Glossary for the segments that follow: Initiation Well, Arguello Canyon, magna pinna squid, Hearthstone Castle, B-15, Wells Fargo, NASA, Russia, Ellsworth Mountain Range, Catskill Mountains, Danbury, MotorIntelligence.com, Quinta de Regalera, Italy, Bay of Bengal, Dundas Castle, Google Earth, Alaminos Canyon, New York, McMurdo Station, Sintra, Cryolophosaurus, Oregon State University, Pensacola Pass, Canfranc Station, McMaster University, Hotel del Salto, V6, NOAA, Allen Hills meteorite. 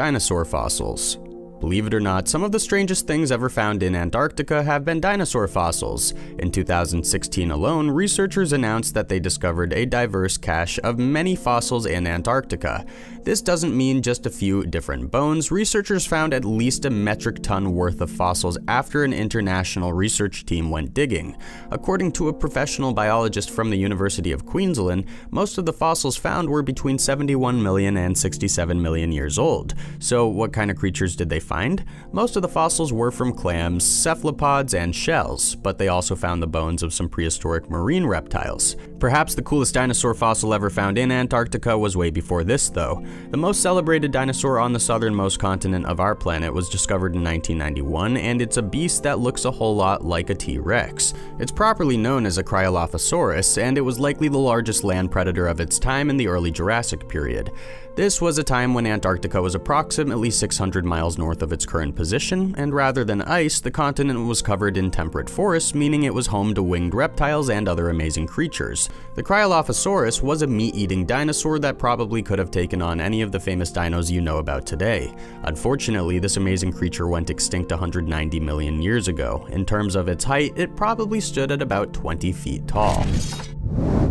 Dinosaur fossils. Believe it or not, some of the strangest things ever found in Antarctica have been dinosaur fossils. In 2016 alone, researchers announced that they discovered a diverse cache of many fossils in Antarctica. This doesn't mean just a few different bones. Researchers found at least a metric ton worth of fossils after an international research team went digging. According to a professional biologist from the University of Queensland, most of the fossils found were between 71 million and 67 million years old. So what kind of creatures did they find? Most of the fossils were from clams, cephalopods, and shells, but they also found the bones of some prehistoric marine reptiles. Perhaps the coolest dinosaur fossil ever found in Antarctica was way before this, though. The most celebrated dinosaur on the southernmost continent of our planet was discovered in 1991, and it's a beast that looks a whole lot like a T-Rex. It's properly known as a Cryolophosaurus, and it was likely the largest land predator of its time in the early Jurassic period. This was a time when Antarctica was approximately 600 miles north of its current position, and rather than ice, the continent was covered in temperate forests, meaning it was home to winged reptiles and other amazing creatures. The Cryolophosaurus was a meat-eating dinosaur that probably could have taken on any of the famous dinos you know about today. Unfortunately, this amazing creature went extinct 190 million years ago. In terms of its height, it probably stood at about 20 feet tall.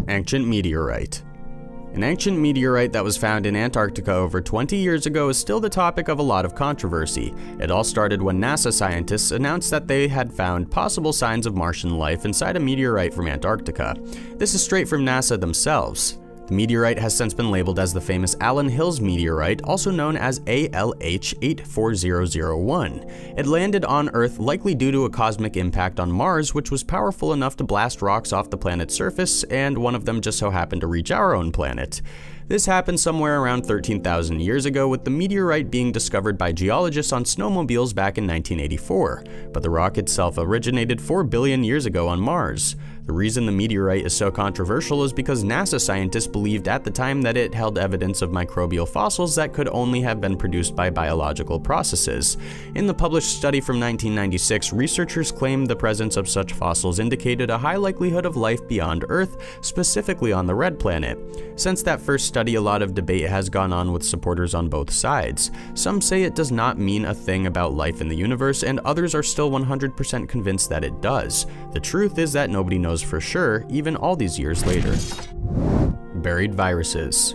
Ancient meteorite. An ancient meteorite that was found in Antarctica over 20 years ago is still the topic of a lot of controversy. It all started when NASA scientists announced that they had found possible signs of Martian life inside a meteorite from Antarctica. This is straight from NASA themselves. The meteorite has since been labeled as the famous Allen Hills meteorite, also known as ALH 84001. It landed on Earth likely due to a cosmic impact on Mars, which was powerful enough to blast rocks off the planet's surface, and one of them just so happened to reach our own planet. This happened somewhere around 13,000 years ago, with the meteorite being discovered by geologists on snowmobiles back in 1984, but the rock itself originated 4 billion years ago on Mars. The reason the meteorite is so controversial is because NASA scientists believed at the time that it held evidence of microbial fossils that could only have been produced by biological processes. In the published study from 1996, researchers claimed the presence of such fossils indicated a high likelihood of life beyond Earth, specifically on the Red Planet. Since that first study, a lot of debate has gone on with supporters on both sides. Some say it does not mean a thing about life in the universe, and others are still 100% convinced that it does. The truth is that nobody knows for sure, even all these years later. Buried viruses.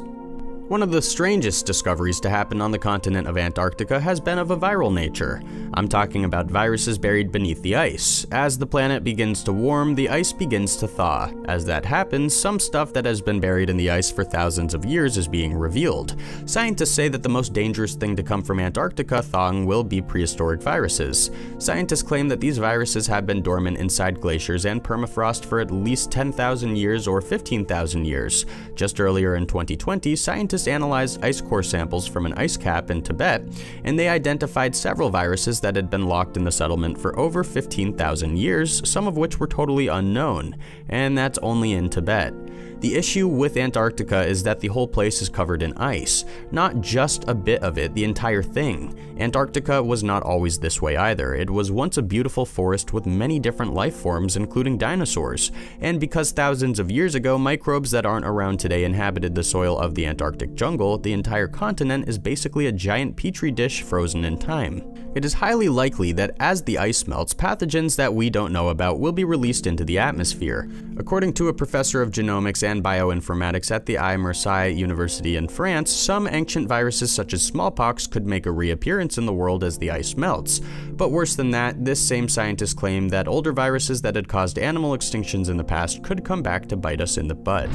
One of the strangest discoveries to happen on the continent of Antarctica has been of a viral nature. I'm talking about viruses buried beneath the ice. As the planet begins to warm, the ice begins to thaw. As that happens, some stuff that has been buried in the ice for thousands of years is being revealed. Scientists say that the most dangerous thing to come from Antarctica thawing will be prehistoric viruses. Scientists claim that these viruses have been dormant inside glaciers and permafrost for at least 10,000 years or 15,000 years. Just earlier in 2020, scientists analyzed ice core samples from an ice cap in Tibet, and they identified several viruses that had been locked in the settlement for over 15,000 years, some of which were totally unknown, and that's only in Tibet. The issue with Antarctica is that the whole place is covered in ice. Not just a bit of it, the entire thing. Antarctica was not always this way either. It was once a beautiful forest with many different life forms, including dinosaurs. And because thousands of years ago, microbes that aren't around today inhabited the soil of the Antarctic jungle, the entire continent is basically a giant petri dish frozen in time. It is highly likely that as the ice melts, pathogens that we don't know about will be released into the atmosphere. According to a professor of genomics and bioinformatics at the Mercier University in France, some ancient viruses such as smallpox could make a reappearance in the world as the ice melts. But worse than that, this same scientist claimed that older viruses that had caused animal extinctions in the past could come back to bite us in the butt.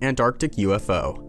Antarctic UFO.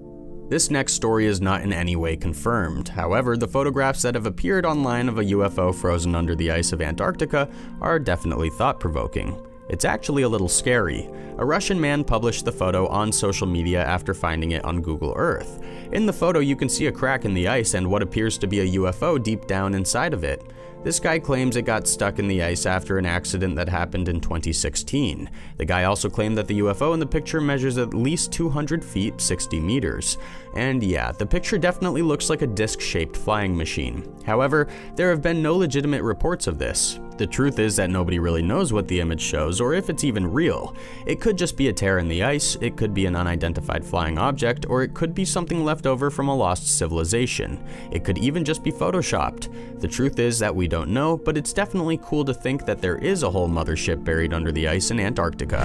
This next story is not in any way confirmed. However, the photographs that have appeared online of a UFO frozen under the ice of Antarctica are definitely thought-provoking. It's actually a little scary. A Russian man published the photo on social media after finding it on Google Earth. In the photo, you can see a crack in the ice and what appears to be a UFO deep down inside of it. This guy claims it got stuck in the ice after an accident that happened in 2016. The guy also claimed that the UFO in the picture measures at least 200 feet, 60 meters. And yeah, the picture definitely looks like a disc-shaped flying machine. However, there have been no legitimate reports of this. The truth is that nobody really knows what the image shows or if it's even real. It could just be a tear in the ice, it could be an unidentified flying object, or it could be something left over from a lost civilization. It could even just be photoshopped. The truth is that we don't know, but it's definitely cool to think that there is a whole mothership buried under the ice in Antarctica.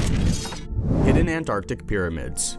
Hidden Antarctic Pyramids.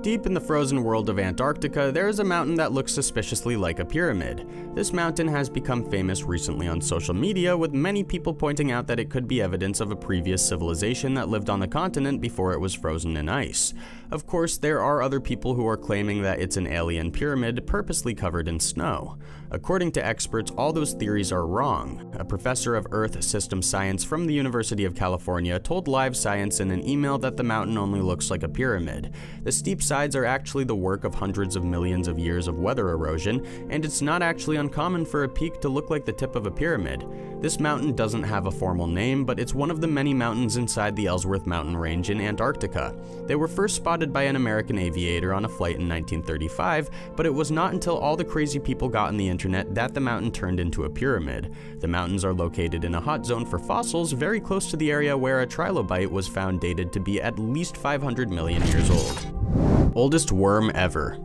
Deep in the frozen world of Antarctica, there is a mountain that looks suspiciously like a pyramid. This mountain has become famous recently on social media, with many people pointing out that it could be evidence of a previous civilization that lived on the continent before it was frozen in ice. Of course, there are other people who are claiming that it's an alien pyramid purposely covered in snow. According to experts, all those theories are wrong. A professor of Earth System Science from the University of California told Live Science in an email that the mountain only looks like a pyramid. The steep sides are actually the work of hundreds of millions of years of weather erosion, and it's not actually uncommon for a peak to look like the tip of a pyramid. This mountain doesn't have a formal name, but it's one of the many mountains inside the Ellsworth Mountain Range in Antarctica. They were first spotted by an American aviator on a flight in 1935, but it was not until all the crazy people got on the internet that the mountain turned into a pyramid. The mountains are located in a hot zone for fossils very close to the area where a trilobite was found dated to be at least 500 million years old. Oldest worm ever.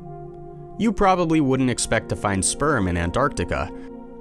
You probably wouldn't expect to find sperm in Antarctica.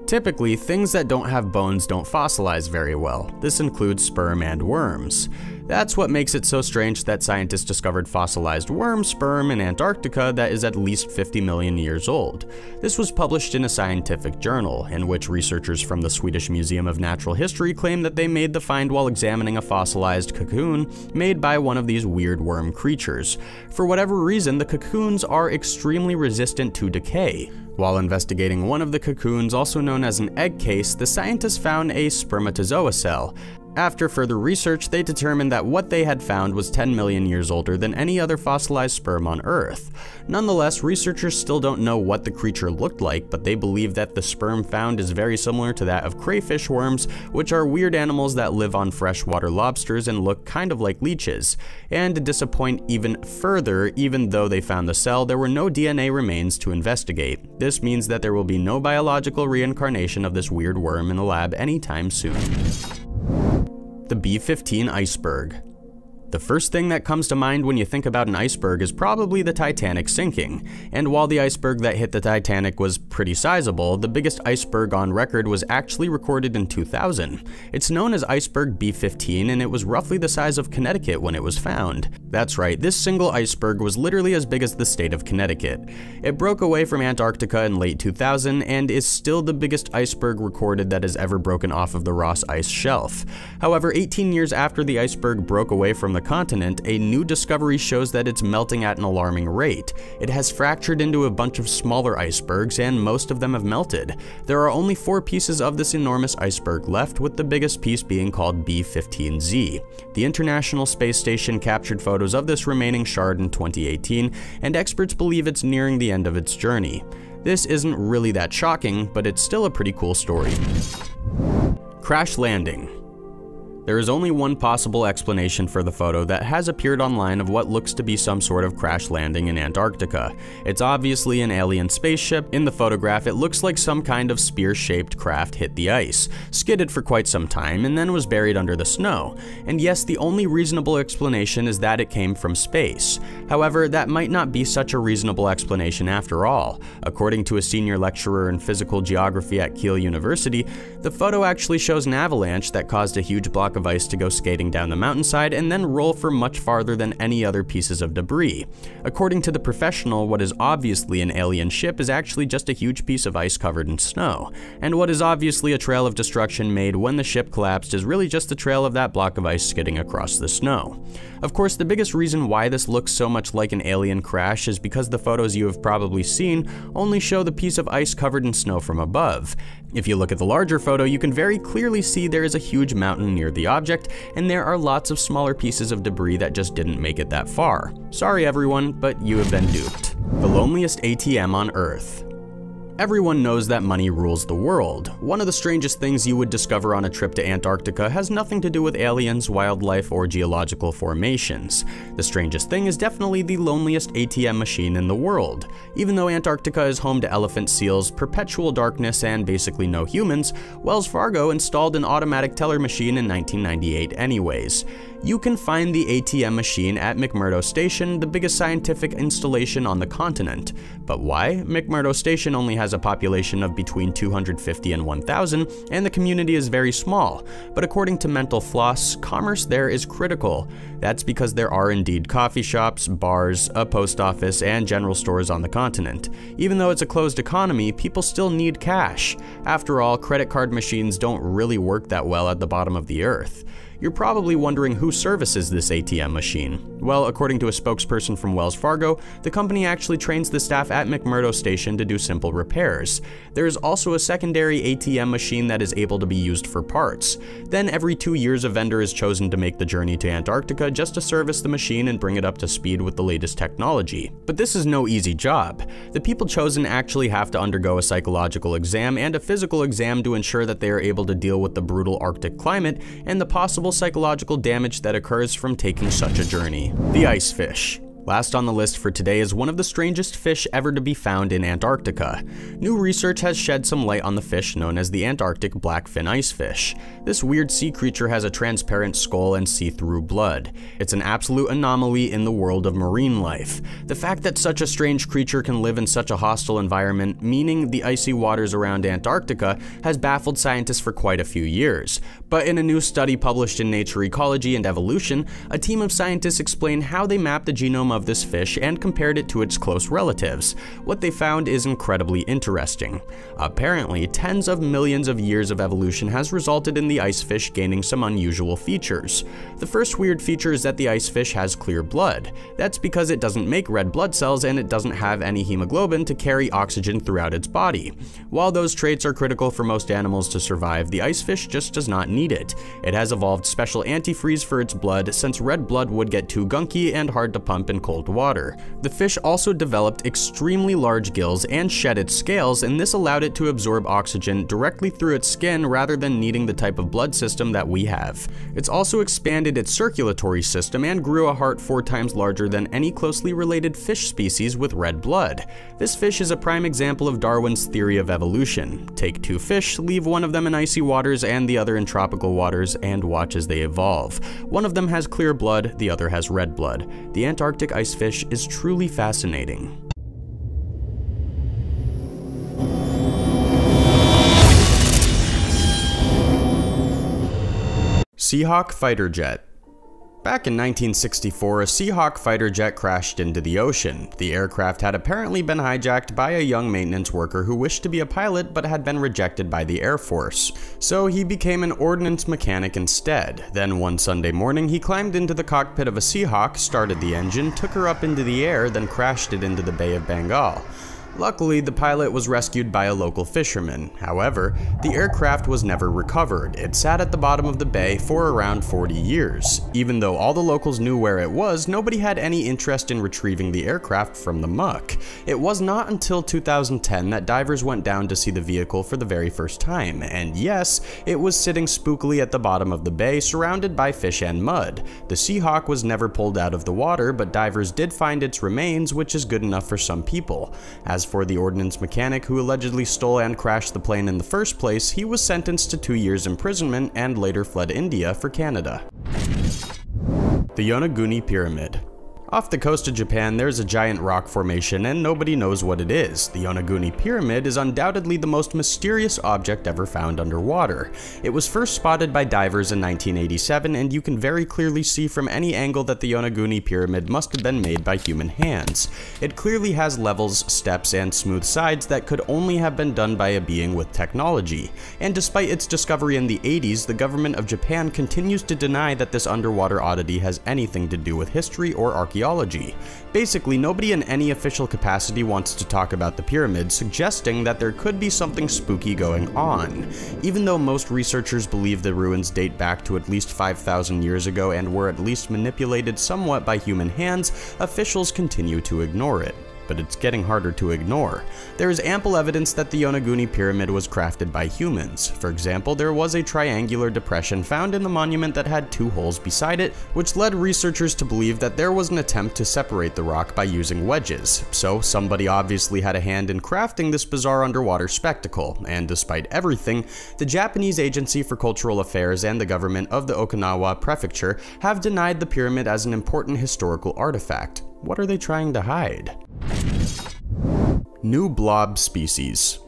Typically, things that don't have bones don't fossilize very well. This includes sperm and worms. That's what makes it so strange that scientists discovered fossilized worm sperm in Antarctica that is at least 50 million years old. This was published in a scientific journal, in which researchers from the Swedish Museum of Natural History claim that they made the find while examining a fossilized cocoon made by one of these weird worm creatures. For whatever reason, the cocoons are extremely resistant to decay. While investigating one of the cocoons, also known as an egg case, the scientists found a spermatozoa cell. After further research, they determined that what they had found was 10 million years older than any other fossilized sperm on Earth. Nonetheless, researchers still don't know what the creature looked like, but they believe that the sperm found is very similar to that of crayfish worms, which are weird animals that live on freshwater lobsters and look kind of like leeches. And to disappoint even further, even though they found the cell, there were no DNA remains to investigate. This means that there will be no biological reincarnation of this weird worm in the lab anytime soon. The B-15 iceberg. The first thing that comes to mind when you think about an iceberg is probably the Titanic sinking. And while the iceberg that hit the Titanic was pretty sizable, the biggest iceberg on record was actually recorded in 2000. It's known as iceberg B-15, and it was roughly the size of Connecticut when it was found. That's right, this single iceberg was literally as big as the state of Connecticut. It broke away from Antarctica in late 2000 and is still the biggest iceberg recorded that has ever broken off of the Ross Ice Shelf. However, 18 years after the iceberg broke away from the continent, a new discovery shows that it's melting at an alarming rate. It has fractured into a bunch of smaller icebergs, and most of them have melted. There are only 4 pieces of this enormous iceberg left, with the biggest piece being called B-15Z. The International Space Station captured photos of this remaining shard in 2018, and experts believe it's nearing the end of its journey. This isn't really that shocking, but it's still a pretty cool story. Crash landing. There is only one possible explanation for the photo that has appeared online of what looks to be some sort of crash landing in Antarctica. It's obviously an alien spaceship. In the photograph, it looks like some kind of spear-shaped craft hit the ice, skidded for quite some time, and then was buried under the snow. And yes, the only reasonable explanation is that it came from space. However, that might not be such a reasonable explanation after all. According to a senior lecturer in physical geography at Kiel University, the photo actually shows an avalanche that caused a huge block of ice to go skating down the mountainside and then roll for much farther than any other pieces of debris. According to the professional, what is obviously an alien ship is actually just a huge piece of ice covered in snow, and what is obviously a trail of destruction made when the ship collapsed is really just the trail of that block of ice skidding across the snow. Of course, the biggest reason why this looks so much like an alien crash is because the photos you have probably seen only show the piece of ice covered in snow from above. If you look at the larger photo, you can very clearly see there is a huge mountain near the object, and there are lots of smaller pieces of debris that just didn't make it that far. Sorry everyone, but you have been duped. The loneliest ATM on Earth. Everyone knows that money rules the world. One of the strangest things you would discover on a trip to Antarctica has nothing to do with aliens, wildlife, or geological formations. The strangest thing is definitely the loneliest ATM machine in the world. Even though Antarctica is home to elephant seals, perpetual darkness, and basically no humans, Wells Fargo installed an automatic teller machine in 1998 anyways. You can find the ATM machine at McMurdo Station, the biggest scientific installation on the continent. But why? McMurdo Station only has a population of between 250 and 1,000, and the community is very small. But according to Mental Floss, commerce there is critical. That's because there are indeed coffee shops, bars, a post office, and general stores on the continent. Even though it's a closed economy, people still need cash. After all, credit card machines don't really work that well at the bottom of the earth. You're probably wondering who services this ATM machine. Well, according to a spokesperson from Wells Fargo, the company actually trains the staff at McMurdo Station to do simple repairs. There is also a secondary ATM machine that is able to be used for parts. Then every 2 years a vendor is chosen to make the journey to Antarctica just to service the machine and bring it up to speed with the latest technology. But this is no easy job. The people chosen actually have to undergo a psychological exam and a physical exam to ensure that they are able to deal with the brutal Arctic climate and the possible psychological damage that occurs from taking such a journey. The icefish. Last on the list for today is one of the strangest fish ever to be found in Antarctica. New research has shed some light on the fish known as the Antarctic blackfin icefish. This weird sea creature has a transparent skull and see-through blood. It's an absolute anomaly in the world of marine life. The fact that such a strange creature can live in such a hostile environment, meaning the icy waters around Antarctica, has baffled scientists for quite a few years. But in a new study published in Nature Ecology and Evolution, a team of scientists explained how they mapped the genome of this fish and compared it to its close relatives. What they found is incredibly interesting. Apparently, tens of millions of years of evolution has resulted in the icefish gaining some unusual features. The first weird feature is that the icefish has clear blood. That's because it doesn't make red blood cells and it doesn't have any hemoglobin to carry oxygen throughout its body. While those traits are critical for most animals to survive, the icefish just does not need it. It has evolved special antifreeze for its blood since red blood would get too gunky and hard to pump and cold water. The fish also developed extremely large gills and shed its scales, and this allowed it to absorb oxygen directly through its skin rather than needing the type of blood system that we have. It's also expanded its circulatory system and grew a heart 4 times larger than any closely related fish species with red blood. This fish is a prime example of Darwin's theory of evolution. Take 2 fish, leave one of them in icy waters and the other in tropical waters, and watch as they evolve. One of them has clear blood, the other has red blood. The Antarctic icefish is truly fascinating. Seahawk fighter jet. Back in 1964, a Seahawk fighter jet crashed into the ocean. The aircraft had apparently been hijacked by a young maintenance worker who wished to be a pilot but had been rejected by the Air Force. So he became an ordnance mechanic instead. Then one Sunday morning, he climbed into the cockpit of a Seahawk, started the engine, took her up into the air, then crashed it into the Bay of Bengal. Luckily, the pilot was rescued by a local fisherman. However, the aircraft was never recovered. It sat at the bottom of the bay for around 40 years. Even though all the locals knew where it was, nobody had any interest in retrieving the aircraft from the muck. It was not until 2010 that divers went down to see the vehicle for the very first time, and yes, it was sitting spookily at the bottom of the bay, surrounded by fish and mud. The Seahawk was never pulled out of the water, but divers did find its remains, which is good enough for some people. As for the ordnance mechanic who allegedly stole and crashed the plane in the first place, he was sentenced to 2 years imprisonment and later fled India for Canada. The Yonaguni Pyramid. Off the coast of Japan, there's a giant rock formation and nobody knows what it is. The Yonaguni Pyramid is undoubtedly the most mysterious object ever found underwater. It was first spotted by divers in 1987, and you can very clearly see from any angle that the Yonaguni Pyramid must have been made by human hands. It clearly has levels, steps, and smooth sides that could only have been done by a being with technology. And despite its discovery in the 80s, the government of Japan continues to deny that this underwater oddity has anything to do with history or archaeology. Basically, nobody in any official capacity wants to talk about the pyramid, suggesting that there could be something spooky going on. Even though most researchers believe the ruins date back to at least 5,000 years ago and were at least manipulated somewhat by human hands, officials continue to ignore it. but it's getting harder to ignore. There is ample evidence that the Yonaguni Pyramid was crafted by humans. For example, there was a triangular depression found in the monument that had two holes beside it, which led researchers to believe that there was an attempt to separate the rock by using wedges. So somebody obviously had a hand in crafting this bizarre underwater spectacle, and despite everything, the Japanese Agency for Cultural Affairs and the government of the Okinawa Prefecture have denied the pyramid as an important historical artifact. What are they trying to hide? New blob species.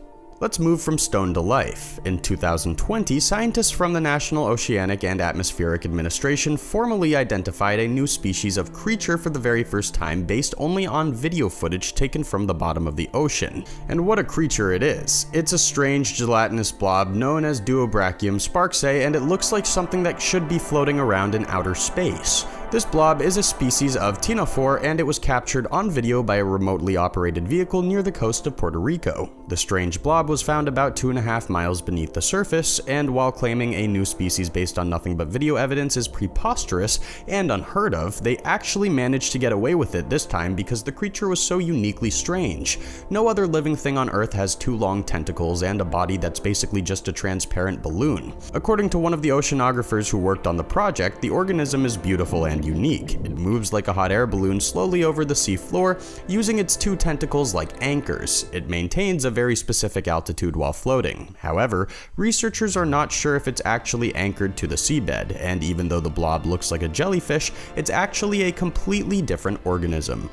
Let's move from stone to life. In 2020, scientists from the National Oceanic and Atmospheric Administration formally identified a new species of creature for the very first time based only on video footage taken from the bottom of the ocean. And what a creature it is. It's a strange gelatinous blob known as Duobrachium sparksae, and it looks like something that should be floating around in outer space. This blob is a species of ctenophore, and it was captured on video by a remotely operated vehicle near the coast of Puerto Rico. The strange blob was found about 2.5 miles beneath the surface, and while claiming a new species based on nothing but video evidence is preposterous and unheard of, they actually managed to get away with it this time because the creature was so uniquely strange. No other living thing on Earth has two long tentacles and a body that's basically just a transparent balloon. According to one of the oceanographers who worked on the project, the organism is beautiful and unique. It moves like a hot air balloon slowly over the sea floor, using its two tentacles like anchors. It maintains a very specific altitude while floating. However, researchers are not sure if it's actually anchored to the seabed, and even though the blob looks like a jellyfish, it's actually a completely different organism.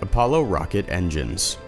Apollo rocket engines.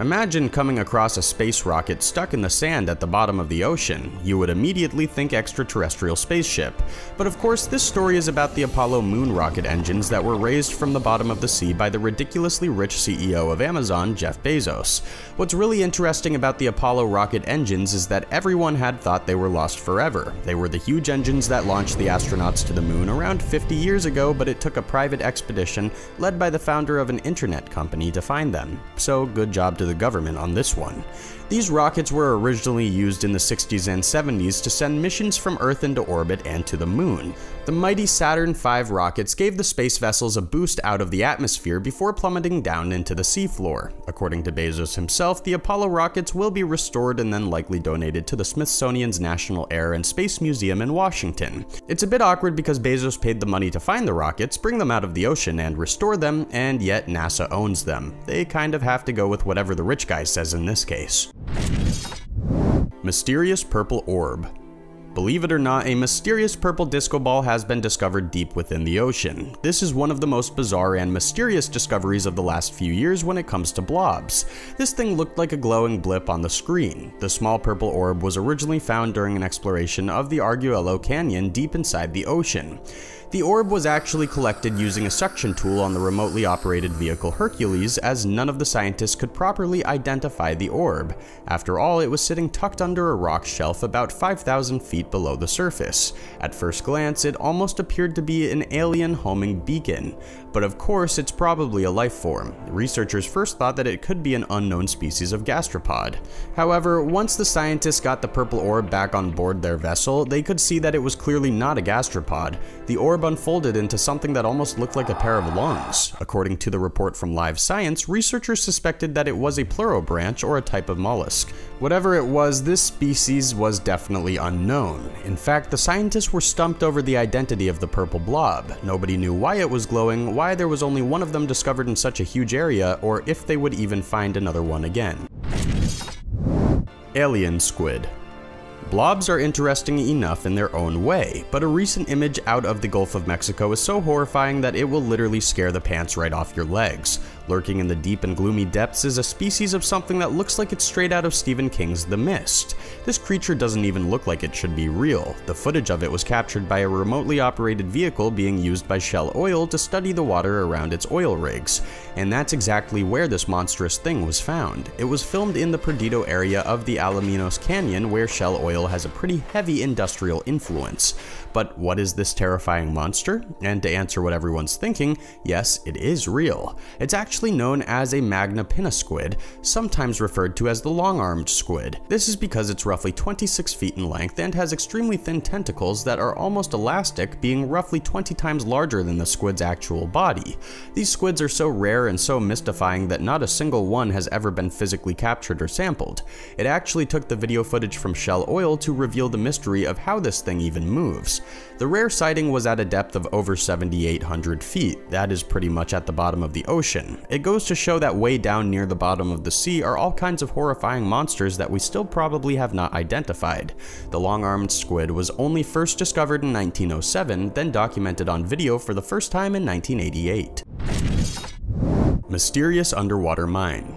Imagine coming across a space rocket stuck in the sand at the bottom of the ocean. You would immediately think extraterrestrial spaceship. But of course, this story is about the Apollo moon rocket engines that were raised from the bottom of the sea by the ridiculously rich CEO of Amazon, Jeff Bezos. What's really interesting about the Apollo rocket engines is that everyone had thought they were lost forever. They were the huge engines that launched the astronauts to the moon around 50 years ago, but it took a private expedition led by the founder of an internet company to find them. So good job to the government on this one. These rockets were originally used in the 60s and 70s to send missions from Earth into orbit and to the moon. The mighty Saturn V rockets gave the space vessels a boost out of the atmosphere before plummeting down into the seafloor. According to Bezos himself, the Apollo rockets will be restored and then likely donated to the Smithsonian's National Air and Space Museum in Washington. It's a bit awkward because Bezos paid the money to find the rockets, bring them out of the ocean, and restore them, and yet NASA owns them. They kind of have to go with whatever the rich guy says in this case. Mysterious purple orb. Believe it or not, a mysterious purple disco ball has been discovered deep within the ocean. This is one of the most bizarre and mysterious discoveries of the last few years when it comes to blobs. This thing looked like a glowing blip on the screen. The small purple orb was originally found during an exploration of the Arguello Canyon deep inside the ocean. The orb was actually collected using a suction tool on the remotely operated vehicle Hercules, as none of the scientists could properly identify the orb. After all, it was sitting tucked under a rock shelf about 5,000 feet below the surface. At first glance, it almost appeared to be an alien homing beacon. But of course, it's probably a life form. Researchers first thought that it could be an unknown species of gastropod. However, once the scientists got the purple orb back on board their vessel, they could see that it was clearly not a gastropod. The orb unfolded into something that almost looked like a pair of lungs. According to the report from Live Science, researchers suspected that it was a pleurobranch or a type of mollusk. Whatever it was, this species was definitely unknown. In fact, the scientists were stumped over the identity of the purple blob. Nobody knew why it was glowing, why there was only one of them discovered in such a huge area, or if they would even find another one again. Alien squid. Blobs are interesting enough in their own way, but a recent image out of the Gulf of Mexico is so horrifying that it will literally scare the pants right off your legs. Lurking in the deep and gloomy depths is a species of something that looks like it's straight out of Stephen King's The Mist. This creature doesn't even look like it should be real. The footage of it was captured by a remotely operated vehicle being used by Shell Oil to study the water around its oil rigs. And that's exactly where this monstrous thing was found. It was filmed in the Perdido area of the Alaminos Canyon, where Shell Oil has a pretty heavy industrial influence. But what is this terrifying monster? And to answer what everyone's thinking, yes, it is real. It's actually actually known as a magna pinna squid, sometimes referred to as the long-armed squid. This is because it's roughly 26 feet in length and has extremely thin tentacles that are almost elastic, being roughly 20 times larger than the squid's actual body. These squids are so rare and so mystifying that not a single one has ever been physically captured or sampled. It actually took the video footage from Shell Oil to reveal the mystery of how this thing even moves. The rare sighting was at a depth of over 7,800 feet. That is pretty much at the bottom of the ocean. It goes to show that way down near the bottom of the sea are all kinds of horrifying monsters that we still probably have not identified. The long-armed squid was only first discovered in 1907, then documented on video for the first time in 1988. Mysterious underwater mine.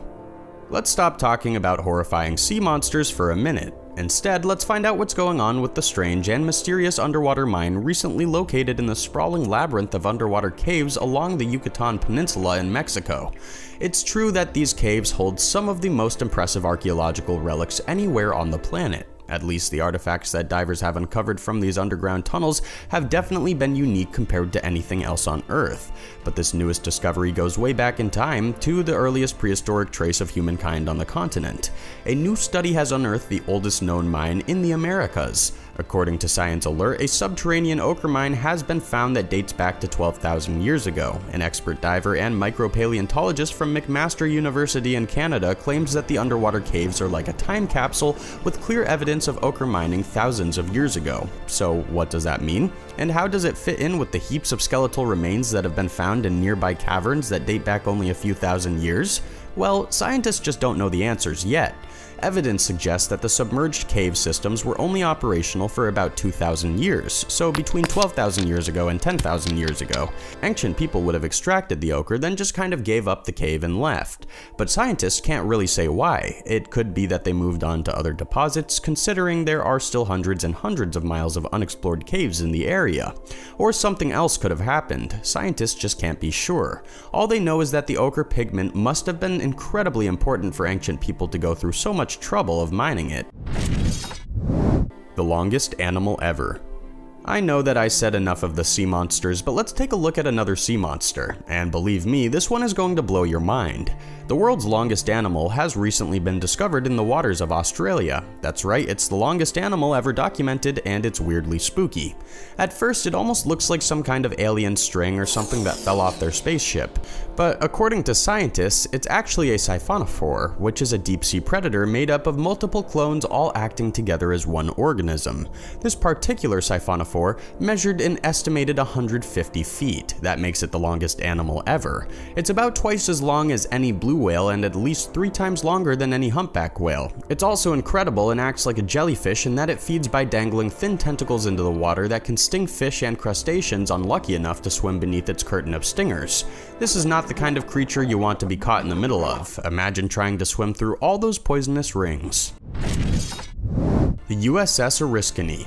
Let's stop talking about horrifying sea monsters for a minute. Instead, let's find out what's going on with the strange and mysterious underwater mine recently located in the sprawling labyrinth of underwater caves along the Yucatan Peninsula in Mexico. It's true that these caves hold some of the most impressive archaeological relics anywhere on the planet. At least the artifacts that divers have uncovered from these underground tunnels have definitely been unique compared to anything else on Earth. But this newest discovery goes way back in time to the earliest prehistoric trace of humankind on the continent. A new study has unearthed the oldest known mine in the Americas. According to Science Alert, a subterranean ochre mine has been found that dates back to 12,000 years ago. An expert diver and micropaleontologist from McMaster University in Canada claims that the underwater caves are like a time capsule with clear evidence of ochre mining thousands of years ago. So what does that mean? And how does it fit in with the heaps of skeletal remains that have been found in nearby caverns that date back only a few thousand years? Well, scientists just don't know the answers yet. Evidence suggests that the submerged cave systems were only operational for about 2,000 years, so between 12,000 years ago and 10,000 years ago. Ancient people would have extracted the ochre, then just kind of gave up the cave and left. But scientists can't really say why. It could be that they moved on to other deposits, considering there are still hundreds and hundreds of miles of unexplored caves in the area. Or something else could have happened. Scientists just can't be sure. All they know is that the ochre pigment must have been incredibly important for ancient people to go through so much trouble of mining it. The longest animal ever. I know that I said enough of the sea monsters, but let's take a look at another sea monster. And believe me, this one is going to blow your mind. The world's longest animal has recently been discovered in the waters of Australia. That's right, it's the longest animal ever documented, and it's weirdly spooky. At first, it almost looks like some kind of alien string or something that fell off their spaceship. But according to scientists, it's actually a siphonophore, which is a deep-sea predator made up of multiple clones all acting together as one organism. This particular siphonophore measured an estimated 150 feet. That makes it the longest animal ever. It's about twice as long as any blue whale and at least 3 times longer than any humpback whale. It's also incredible and acts like a jellyfish in that it feeds by dangling thin tentacles into the water that can sting fish and crustaceans unlucky enough to swim beneath its curtain of stingers. This is not the kind of creature you want to be caught in the middle of. Imagine trying to swim through all those poisonous rings. The USS Oriskany.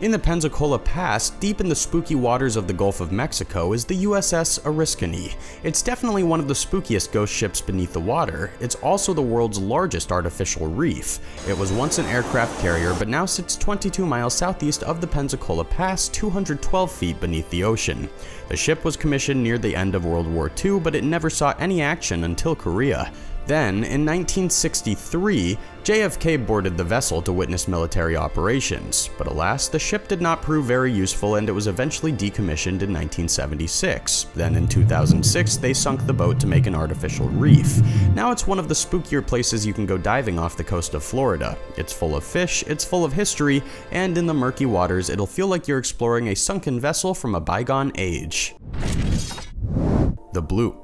In the Pensacola Pass, deep in the spooky waters of the Gulf of Mexico, is the USS Oriskany. It's definitely one of the spookiest ghost ships beneath the water. It's also the world's largest artificial reef. It was once an aircraft carrier, but now sits 22 miles southeast of the Pensacola Pass, 212 feet beneath the ocean. The ship was commissioned near the end of World War II, but it never saw any action until Korea. Then, in 1963, JFK boarded the vessel to witness military operations, but alas, the ship did not prove very useful and it was eventually decommissioned in 1976. Then in 2006, they sunk the boat to make an artificial reef. Now it's one of the spookier places you can go diving off the coast of Florida. It's full of fish, it's full of history, and in the murky waters, it'll feel like you're exploring a sunken vessel from a bygone age. The Bloop.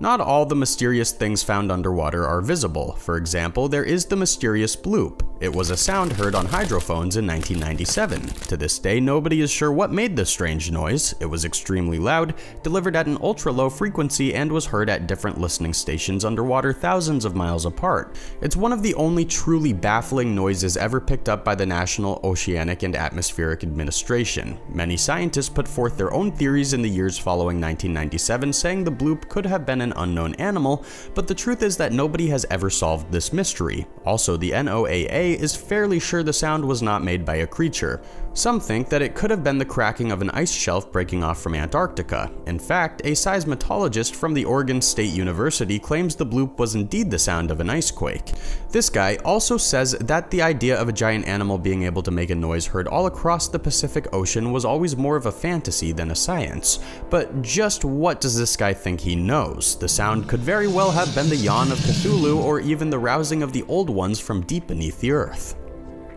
Not all the mysterious things found underwater are visible. For example, there is the mysterious bloop. It was a sound heard on hydrophones in 1997. To this day, nobody is sure what made this strange noise. It was extremely loud, delivered at an ultra-low frequency, and was heard at different listening stations underwater thousands of miles apart. It's one of the only truly baffling noises ever picked up by the National Oceanic and Atmospheric Administration. Many scientists put forth their own theories in the years following 1997, saying the bloop could have been an unknown animal, but the truth is that nobody has ever solved this mystery. Also, the NOAA is fairly sure the sound was not made by a creature. Some think that it could have been the cracking of an ice shelf breaking off from Antarctica. In fact, a seismologist from the Oregon State University claims the bloop was indeed the sound of an ice quake. This guy also says that the idea of a giant animal being able to make a noise heard all across the Pacific Ocean was always more of a fantasy than a science. But just what does this guy think he knows? The sound could very well have been the yawn of Cthulhu or even the rousing of the old ones from deep beneath the earth.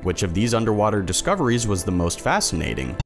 Which of these underwater discoveries was the most fascinating?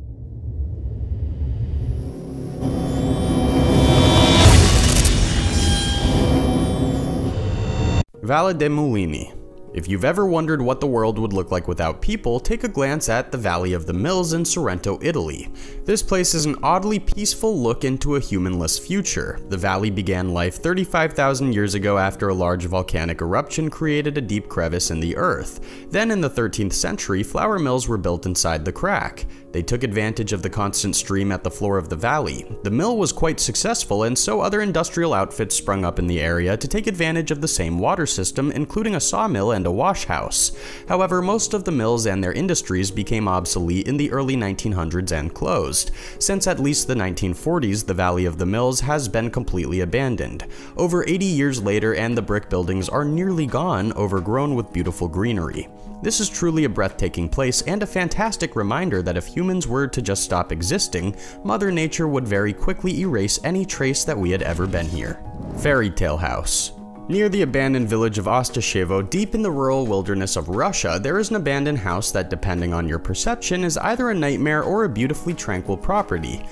Valle de Mulini. If you've ever wondered what the world would look like without people, take a glance at the Valley of the Mills in Sorrento, Italy. This place is an oddly peaceful look into a humanless future. The valley began life 35,000 years ago after a large volcanic eruption created a deep crevice in the earth. Then in the 13th century, flour mills were built inside the crack. They took advantage of the constant stream at the floor of the valley. The mill was quite successful, and so other industrial outfits sprung up in the area to take advantage of the same water system, including a sawmill and a wash house. However, most of the mills and their industries became obsolete in the early 1900s and closed. Since at least the 1940s, the Valley of the Mills has been completely abandoned. Over 80 years later, and the brick buildings are nearly gone, overgrown with beautiful greenery. This is truly a breathtaking place and a fantastic reminder that if humans were to just stop existing, Mother Nature would very quickly erase any trace that we had ever been here. Fairy Tale House. Near the abandoned village of Ostashevo, deep in the rural wilderness of Russia, there is an abandoned house that, depending on your perception, is either a nightmare or a beautifully tranquil property.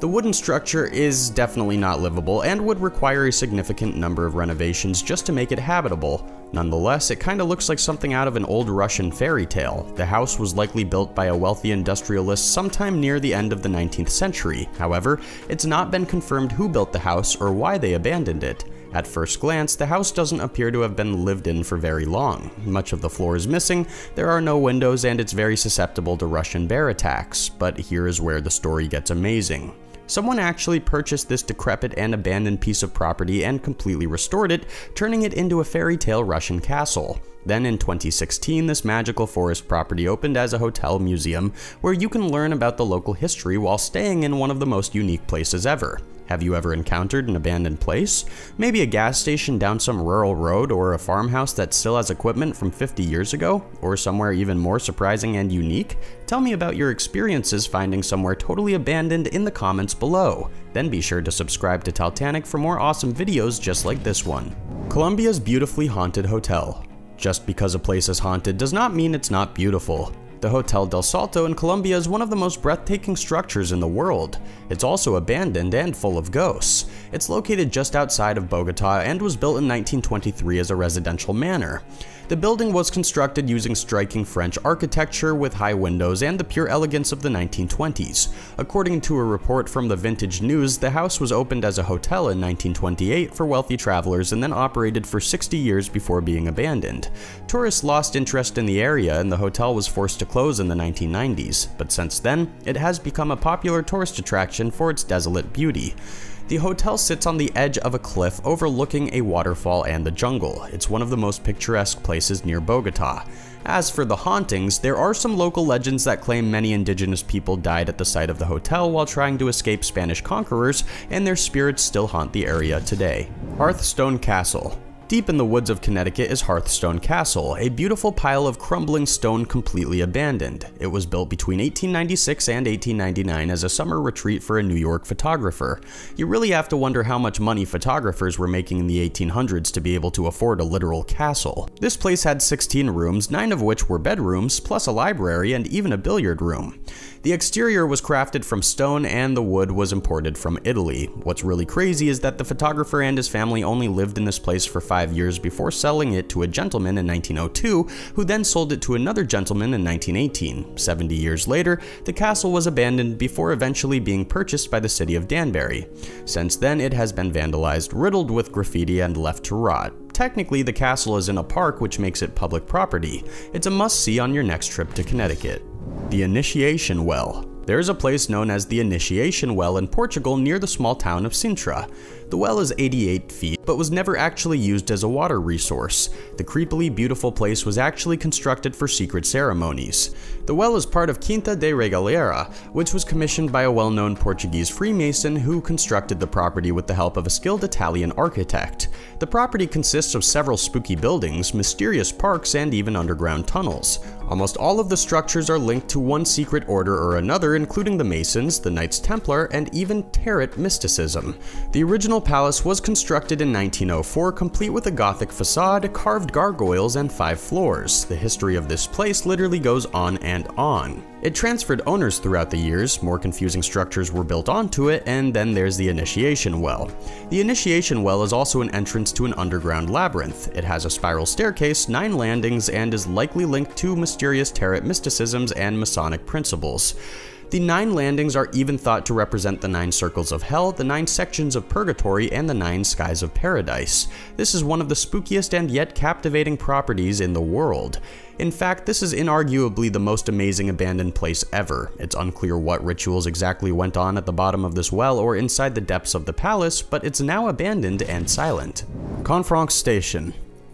The wooden structure is definitely not livable and would require a significant number of renovations just to make it habitable. Nonetheless, it kinda looks like something out of an old Russian fairy tale. The house was likely built by a wealthy industrialist sometime near the end of the 19th century. However, it's not been confirmed who built the house or why they abandoned it. At first glance, the house doesn't appear to have been lived in for very long. Much of the floor is missing, there are no windows, and it's very susceptible to Russian bear attacks. But here is where the story gets amazing. Someone actually purchased this decrepit and abandoned piece of property and completely restored it, turning it into a fairy tale Russian castle. Then in 2016, this magical forest property opened as a hotel museum where you can learn about the local history while staying in one of the most unique places ever. Have you ever encountered an abandoned place? Maybe a gas station down some rural road, or a farmhouse that still has equipment from 50 years ago, or somewhere even more surprising and unique? Tell me about your experiences finding somewhere totally abandoned in the comments below. Then be sure to subscribe to Taltanic for more awesome videos just like this one. Colombia's beautifully haunted hotel. Just because a place is haunted does not mean it's not beautiful. The Hotel del Salto in Colombia is one of the most breathtaking structures in the world. It's also abandoned and full of ghosts. It's located just outside of Bogota and was built in 1923 as a residential manor. The building was constructed using striking French architecture with high windows and the pure elegance of the 1920s. According to a report from the Vintage News, the house was opened as a hotel in 1928 for wealthy travelers and then operated for 60 years before being abandoned. Tourists lost interest in the area and the hotel was forced to close in the 1990s, but since then, it has become a popular tourist attraction for its desolate beauty. The hotel sits on the edge of a cliff overlooking a waterfall and the jungle. It's one of the most picturesque places near Bogota. As for the hauntings, there are some local legends that claim many indigenous people died at the site of the hotel while trying to escape Spanish conquerors, and their spirits still haunt the area today. Hearthstone Castle. Deep in the woods of Connecticut is Hearthstone Castle, a beautiful pile of crumbling stone completely abandoned. It was built between 1896 and 1899 as a summer retreat for a New York photographer. You really have to wonder how much money photographers were making in the 1800s to be able to afford a literal castle. This place had 16 rooms, 9 of which were bedrooms, plus a library and even a billiard room. The exterior was crafted from stone and the wood was imported from Italy. What's really crazy is that the photographer and his family only lived in this place for 5 years before selling it to a gentleman in 1902, who then sold it to another gentleman in 1918. 70 years later, the castle was abandoned before eventually being purchased by the city of Danbury. Since then, it has been vandalized, riddled with graffiti, and left to rot. Technically, the castle is in a park, which makes it public property. It's a must-see on your next trip to Connecticut. The Initiation Well. There is a place known as the Initiation Well in Portugal near the small town of Sintra. The well is 88 feet, but was never actually used as a water resource. The creepily beautiful place was actually constructed for secret ceremonies. The well is part of Quinta de Regalera, which was commissioned by a well-known Portuguese Freemason who constructed the property with the help of a skilled Italian architect. The property consists of several spooky buildings, mysterious parks, and even underground tunnels. Almost all of the structures are linked to one secret order or another, including the Masons, the Knights Templar, and even Tarot mysticism. The original palace was constructed in 1904, complete with a Gothic facade, carved gargoyles, and 5 floors. The history of this place literally goes on and on. It transferred owners throughout the years, more confusing structures were built onto it, and then there's the Initiation Well. The Initiation Well is also an entrance to an underground labyrinth. It has a spiral staircase, 9 landings, and is likely linked to mysterious tarot mysticisms and Masonic principles. The 9 landings are even thought to represent the 9 circles of hell, the 9 sections of purgatory, and the 9 skies of paradise. This is one of the spookiest and yet captivating properties in the world. In fact, this is inarguably the most amazing abandoned place ever. It's unclear what rituals exactly went on at the bottom of this well or inside the depths of the palace, but it's now abandoned and silent. Canfranc Station.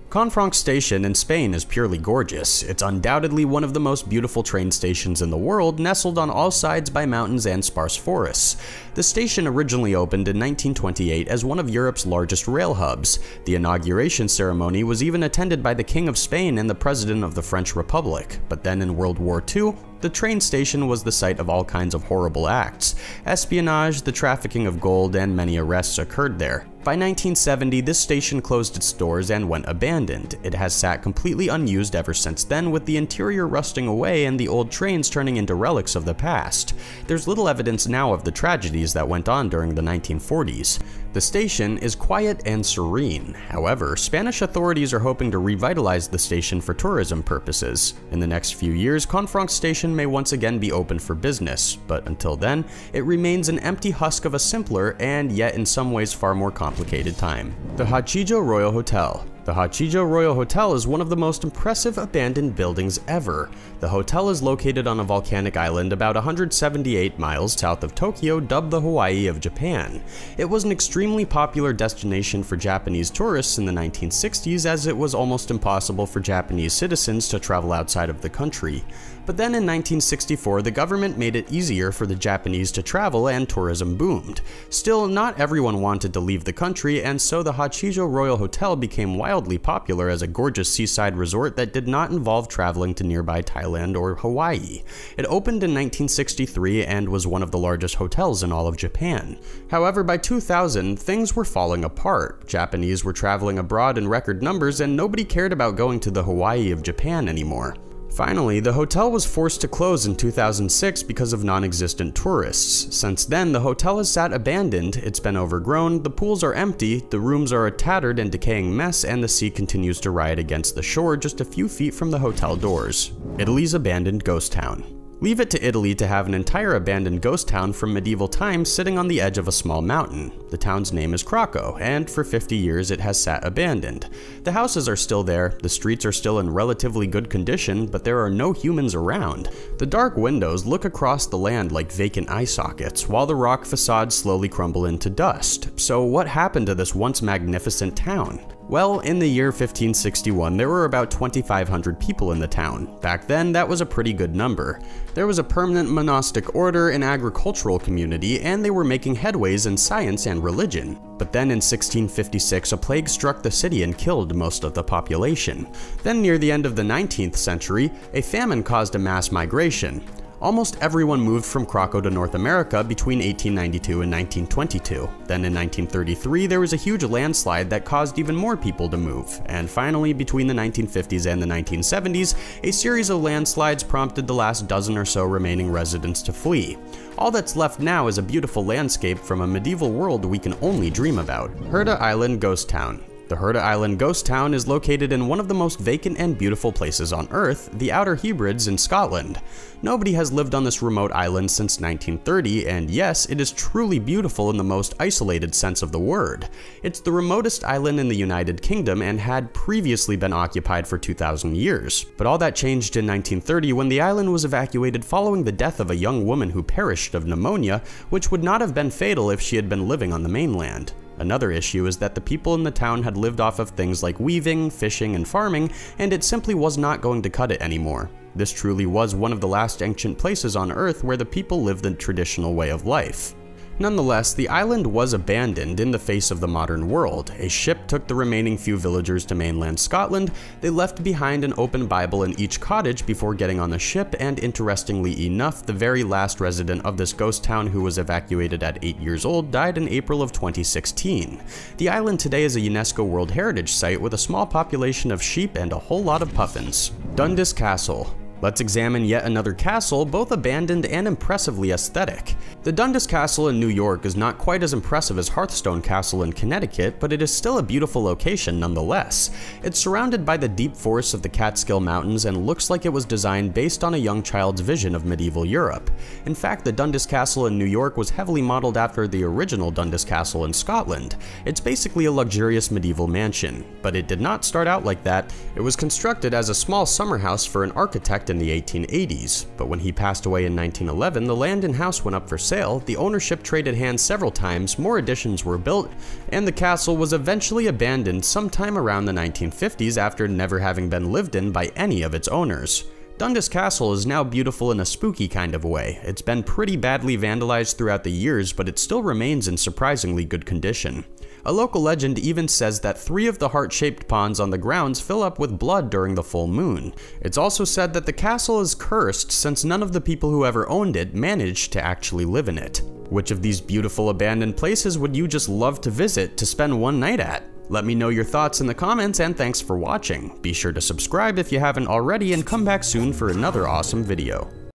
Canfranc Station in Spain is purely gorgeous. It's undoubtedly one of the most beautiful train stations in the world, nestled on all sides by mountains and sparse forests. The station originally opened in 1928 as one of Europe's largest rail hubs. The inauguration ceremony was even attended by the King of Spain and the President of the French Republic. But then in World War II, the train station was the site of all kinds of horrible acts. Espionage, the trafficking of gold, and many arrests occurred there. By 1970, this station closed its doors and went abandoned. It has sat completely unused ever since then, with the interior rusting away and the old trains turning into relics of the past. There's little evidence now of the tragedies that went on during the 1940s. The station is quiet and serene. However, Spanish authorities are hoping to revitalize the station for tourism purposes. In the next few years, Canfranc Station may once again be open for business, but until then, it remains an empty husk of a simpler and yet in some ways far more complicated time. The Hachijo Royal Hotel. The Hachijo Royal Hotel is one of the most impressive abandoned buildings ever. The hotel is located on a volcanic island about 178 miles south of Tokyo, dubbed the Hawaii of Japan. It was an extremely popular destination for Japanese tourists in the 1960s, as it was almost impossible for Japanese citizens to travel outside of the country. But then in 1964, the government made it easier for the Japanese to travel and tourism boomed. Still, not everyone wanted to leave the country, and so the Hachijo Royal Hotel became wildly popular as a gorgeous seaside resort that did not involve traveling to nearby Thailand or Hawaii. It opened in 1963 and was one of the largest hotels in all of Japan. However, by 2000, things were falling apart. Japanese were traveling abroad in record numbers, and nobody cared about going to the Hawaii of Japan anymore. Finally, the hotel was forced to close in 2006 because of non-existent tourists. Since then, the hotel has sat abandoned, it's been overgrown, the pools are empty, the rooms are a tattered and decaying mess, and the sea continues to riot against the shore just a few feet from the hotel doors. Italy's abandoned ghost town. Leave it to Italy to have an entire abandoned ghost town from medieval times sitting on the edge of a small mountain. The town's name is Craco, and for 50 years it has sat abandoned. The houses are still there, the streets are still in relatively good condition, but there are no humans around. The dark windows look across the land like vacant eye sockets, while the rock facades slowly crumble into dust. So what happened to this once magnificent town? Well, in the year 1561, there were about 2,500 people in the town. Back then, that was a pretty good number. There was a permanent monastic order, an agricultural community, and they were making headways in science and religion. But then in 1656, a plague struck the city and killed most of the population. Then near the end of the 19th century, a famine caused a mass migration. Almost everyone moved from Craco to North America between 1892 and 1922. Then in 1933, there was a huge landslide that caused even more people to move. And finally, between the 1950s and the 1970s, a series of landslides prompted the last dozen or so remaining residents to flee. All that's left now is a beautiful landscape from a medieval world we can only dream about. Herda Island Ghost Town. The Herda Island ghost town is located in one of the most vacant and beautiful places on Earth, the Outer Hebrides in Scotland. Nobody has lived on this remote island since 1930, and yes, it is truly beautiful in the most isolated sense of the word. It's the remotest island in the United Kingdom and had previously been occupied for 2,000 years. But all that changed in 1930 when the island was evacuated following the death of a young woman who perished of pneumonia, which would not have been fatal if she had been living on the mainland. Another issue is that the people in the town had lived off of things like weaving, fishing, and farming, and it simply was not going to cut it anymore. This truly was one of the last ancient places on Earth where the people lived the traditional way of life. Nonetheless, the island was abandoned in the face of the modern world. A ship took the remaining few villagers to mainland Scotland. They left behind an open Bible in each cottage before getting on the ship, and interestingly enough, the very last resident of this ghost town who was evacuated at 8 years old died in April of 2016. The island today is a UNESCO World Heritage Site with a small population of sheep and a whole lot of puffins. Dundas Castle. Let's examine yet another castle, both abandoned and impressively aesthetic. The Dundas Castle in New York is not quite as impressive as Hearthstone Castle in Connecticut, but it is still a beautiful location nonetheless. It's surrounded by the deep forests of the Catskill Mountains and looks like it was designed based on a young child's vision of medieval Europe. In fact, the Dundas Castle in New York was heavily modeled after the original Dundas Castle in Scotland. It's basically a luxurious medieval mansion, but it did not start out like that. It was constructed as a small summer house for an architect in the 1880s, but when he passed away in 1911, the land and house went up for sale, the ownership traded hands several times, more additions were built, and the castle was eventually abandoned sometime around the 1950s after never having been lived in by any of its owners. Dundas Castle is now beautiful in a spooky kind of way. It's been pretty badly vandalized throughout the years, but it still remains in surprisingly good condition. A local legend even says that 3 of the heart-shaped ponds on the grounds fill up with blood during the full moon. It's also said that the castle is cursed since none of the people who ever owned it managed to actually live in it. Which of these beautiful abandoned places would you just love to visit to spend one night at? Let me know your thoughts in the comments, and thanks for watching. Be sure to subscribe if you haven't already, and come back soon for another awesome video.